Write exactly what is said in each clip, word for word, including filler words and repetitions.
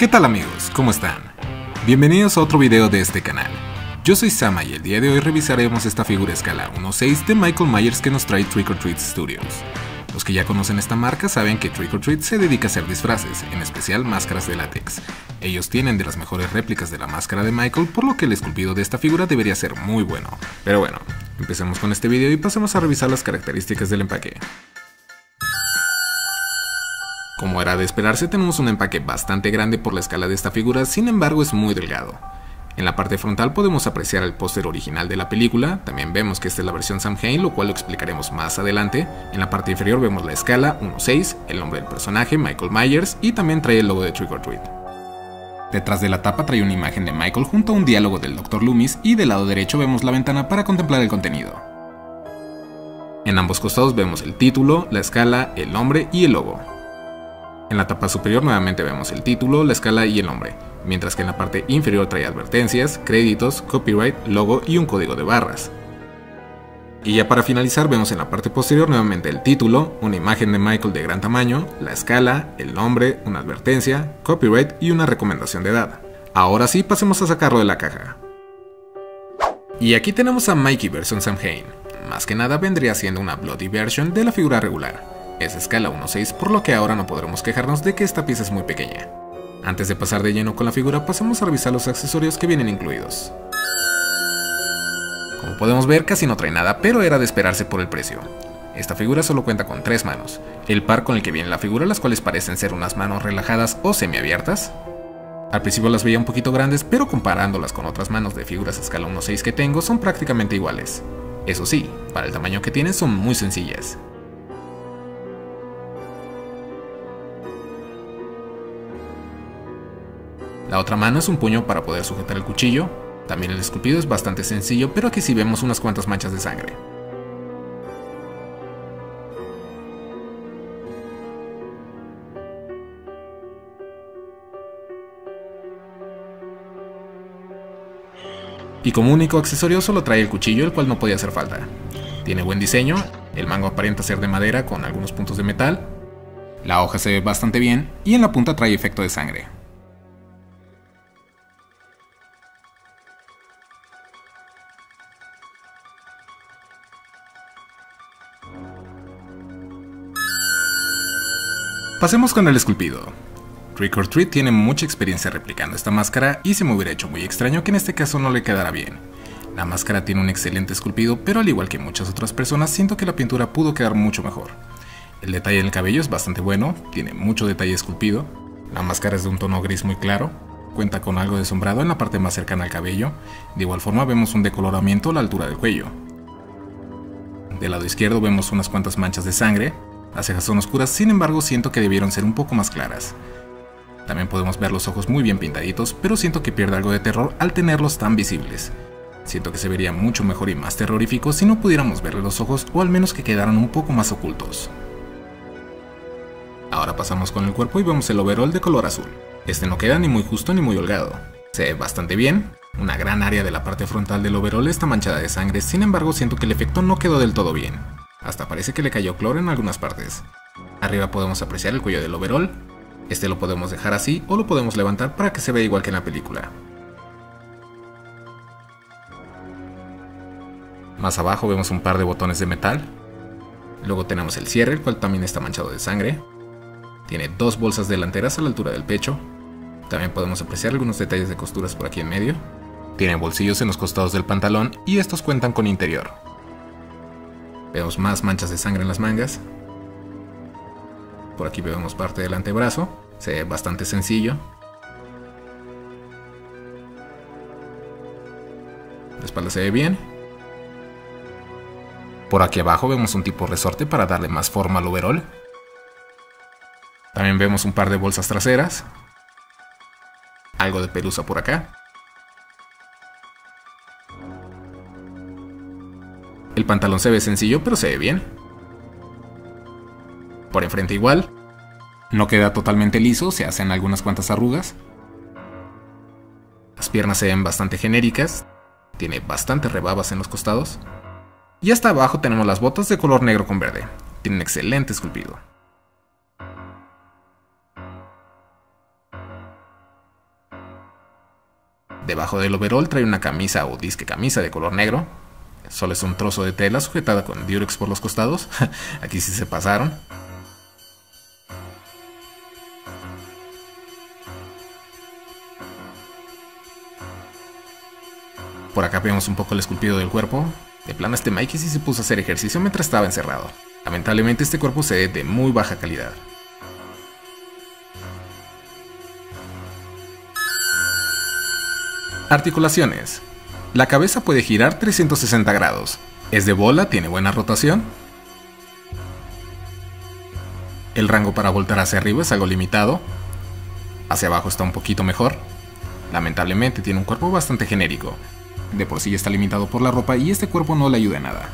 ¿Qué tal amigos? ¿Cómo están? Bienvenidos a otro video de este canal. Yo soy Sama y el día de hoy revisaremos esta figura escala uno seis de Michael Myers que nos trae Trick or Treat Studios. Los que ya conocen esta marca saben que Trick or Treat se dedica a hacer disfraces, en especial máscaras de látex. Ellos tienen de las mejores réplicas de la máscara de Michael, por lo que el esculpido de esta figura debería ser muy bueno. Pero bueno, empecemos con este video y pasemos a revisar las características del empaque. Como era de esperarse, tenemos un empaque bastante grande por la escala de esta figura, sin embargo es muy delgado. En la parte frontal podemos apreciar el póster original de la película, también vemos que esta es la versión Samhain, lo cual lo explicaremos más adelante. En la parte inferior vemos la escala uno seis, el nombre del personaje, Michael Myers, y también trae el logo de Trick or Treat. Detrás de la tapa trae una imagen de Michael junto a un diálogo del doctor Loomis y del lado derecho vemos la ventana para contemplar el contenido. En ambos costados vemos el título, la escala, el nombre y el logo. En la tapa superior nuevamente vemos el título, la escala y el nombre, mientras que en la parte inferior trae advertencias, créditos, copyright, logo y un código de barras. Y ya para finalizar vemos en la parte posterior nuevamente el título, una imagen de Michael de gran tamaño, la escala, el nombre, una advertencia, copyright y una recomendación de edad. Ahora sí, pasemos a sacarlo de la caja. Y aquí tenemos a Mikey versión Samhain. Más que nada vendría siendo una bloody version de la figura regular. Es escala uno seis, por lo que ahora no podremos quejarnos de que esta pieza es muy pequeña. Antes de pasar de lleno con la figura, pasemos a revisar los accesorios que vienen incluidos. Como podemos ver, casi no trae nada, pero era de esperarse por el precio. Esta figura solo cuenta con tres manos, el par con el que viene la figura, las cuales parecen ser unas manos relajadas o semiabiertas. Al principio las veía un poquito grandes, pero comparándolas con otras manos de figuras a escala uno seis que tengo, son prácticamente iguales. Eso sí, para el tamaño que tienen son muy sencillas. La otra mano es un puño para poder sujetar el cuchillo. También el esculpido es bastante sencillo, pero aquí sí vemos unas cuantas manchas de sangre. Y como único accesorio solo trae el cuchillo, el cual no podía hacer falta. Tiene buen diseño, el mango aparenta ser de madera con algunos puntos de metal. La hoja se ve bastante bien y en la punta trae efecto de sangre. Pasemos con el esculpido. Trick or Treat tiene mucha experiencia replicando esta máscara y se me hubiera hecho muy extraño que en este caso no le quedara bien. La máscara tiene un excelente esculpido, pero al igual que muchas otras personas siento que la pintura pudo quedar mucho mejor. El detalle en el cabello es bastante bueno, tiene mucho detalle esculpido. La máscara es de un tono gris muy claro, cuenta con algo de sombreado en la parte más cercana al cabello. De igual forma vemos un decoloramiento a la altura del cuello. Del lado izquierdo vemos unas cuantas manchas de sangre. Las cejas son oscuras, sin embargo siento que debieron ser un poco más claras. También podemos ver los ojos muy bien pintaditos, pero siento que pierde algo de terror al tenerlos tan visibles. Siento que se vería mucho mejor y más terrorífico si no pudiéramos verle los ojos o al menos que quedaran un poco más ocultos. Ahora pasamos con el cuerpo y vemos el overall de color azul. Este no queda ni muy justo ni muy holgado. Se ve bastante bien, una gran área de la parte frontal del overall está manchada de sangre, sin embargo siento que el efecto no quedó del todo bien. Hasta parece que le cayó cloro en algunas partes. Arriba podemos apreciar el cuello del overall. Este lo podemos dejar así o lo podemos levantar para que se vea igual que en la película. Más abajo vemos un par de botones de metal. Luego tenemos el cierre, el cual también está manchado de sangre. Tiene dos bolsas delanteras a la altura del pecho. También podemos apreciar algunos detalles de costuras por aquí en medio. Tiene bolsillos en los costados del pantalón y estos cuentan con interior. Vemos más manchas de sangre en las mangas. Por aquí vemos parte del antebrazo. Se ve bastante sencillo. La espalda se ve bien. Por aquí abajo vemos un tipo de resorte para darle más forma al overall. También vemos un par de bolsas traseras. Algo de pelusa por acá. El pantalón se ve sencillo, pero se ve bien. Por enfrente igual. No queda totalmente liso, se hacen algunas cuantas arrugas. Las piernas se ven bastante genéricas. Tiene bastantes rebabas en los costados. Y hasta abajo tenemos las botas de color negro con verde. Tiene un excelente esculpido. Debajo del overol trae una camisa o disque camisa de color negro. Solo es un trozo de tela sujetada con diurex por los costados. Aquí sí se pasaron. Por acá vemos un poco el esculpido del cuerpo. De plano, este Mikey sí se puso a hacer ejercicio mientras estaba encerrado. Lamentablemente este cuerpo se ve de muy baja calidad. Articulaciones. La cabeza puede girar trescientos sesenta grados. Es de bola, tiene buena rotación. El rango para voltar hacia arriba es algo limitado. Hacia abajo está un poquito mejor. Lamentablemente tiene un cuerpo bastante genérico. De por sí ya está limitado por la ropa y este cuerpo no le ayuda en nada.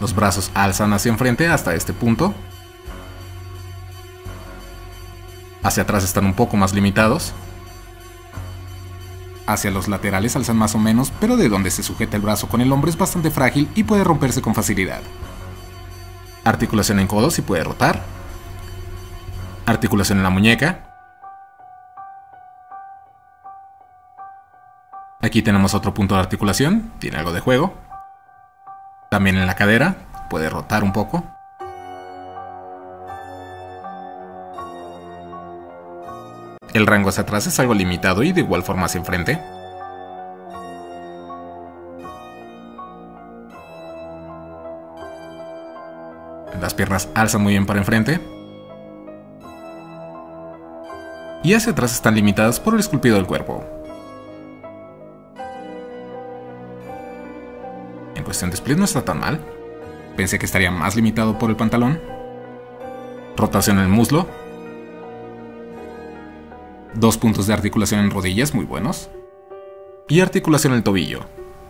Los brazos alzan hacia enfrente hasta este punto. Hacia atrás están un poco más limitados. Hacia los laterales alzan más o menos, pero de donde se sujeta el brazo con el hombro es bastante frágil y puede romperse con facilidad. Articulación en codos y puede rotar. Articulación en la muñeca. Aquí tenemos otro punto de articulación, tiene algo de juego. También en la cadera, puede rotar un poco. El rango hacia atrás es algo limitado y de igual forma hacia enfrente. Las piernas alzan muy bien para enfrente. Y hacia atrás están limitadas por el esculpido del cuerpo. En cuestión de split no está tan mal. Pensé que estaría más limitado por el pantalón. Rotación en el muslo. Dos puntos de articulación en rodillas muy buenos. Y articulación en el tobillo.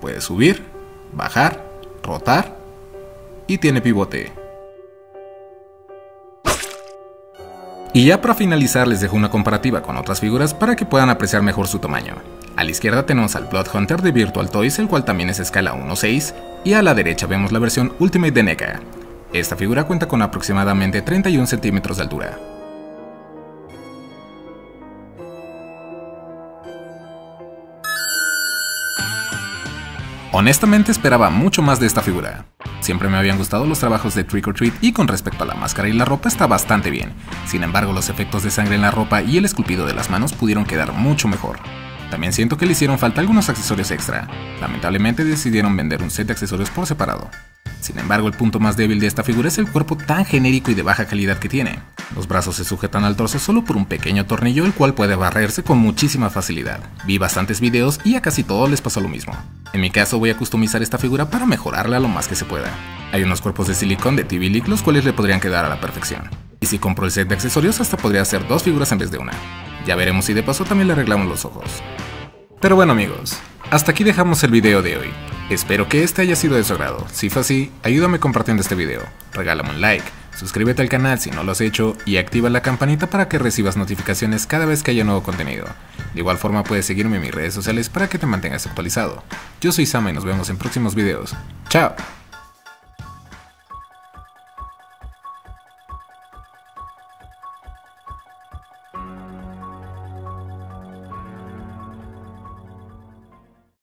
Puede subir, bajar, rotar y tiene pivote. Y ya para finalizar les dejo una comparativa con otras figuras para que puedan apreciar mejor su tamaño. A la izquierda tenemos al Blood Hunter de Virtual Toys, el cual también es escala uno a seis, y a la derecha vemos la versión Ultimate de NECA. Esta figura cuenta con aproximadamente treinta y uno centímetros de altura. Honestamente esperaba mucho más de esta figura. Siempre me habían gustado los trabajos de Trick or Treat y con respecto a la máscara y la ropa está bastante bien. Sin embargo, los efectos de sangre en la ropa y el esculpido de las manos pudieron quedar mucho mejor. También siento que le hicieron falta algunos accesorios extra. Lamentablemente decidieron vender un set de accesorios por separado. Sin embargo, el punto más débil de esta figura es el cuerpo tan genérico y de baja calidad que tiene. Los brazos se sujetan al torso solo por un pequeño tornillo, el cual puede barrerse con muchísima facilidad. Vi bastantes videos y a casi todos les pasó lo mismo. En mi caso voy a customizar esta figura para mejorarla lo más que se pueda. Hay unos cuerpos de silicón de T B League los cuales le podrían quedar a la perfección. Y si compro el set de accesorios hasta podría hacer dos figuras en vez de una. Ya veremos si de paso también le arreglamos los ojos. Pero bueno amigos, hasta aquí dejamos el video de hoy. Espero que este haya sido de su agrado. Si fue así, ayúdame compartiendo este video, regálame un like, suscríbete al canal si no lo has hecho y activa la campanita para que recibas notificaciones cada vez que haya nuevo contenido. De igual forma puedes seguirme en mis redes sociales para que te mantengas actualizado. Yo soy Sama y nos vemos en próximos videos. ¡Chao!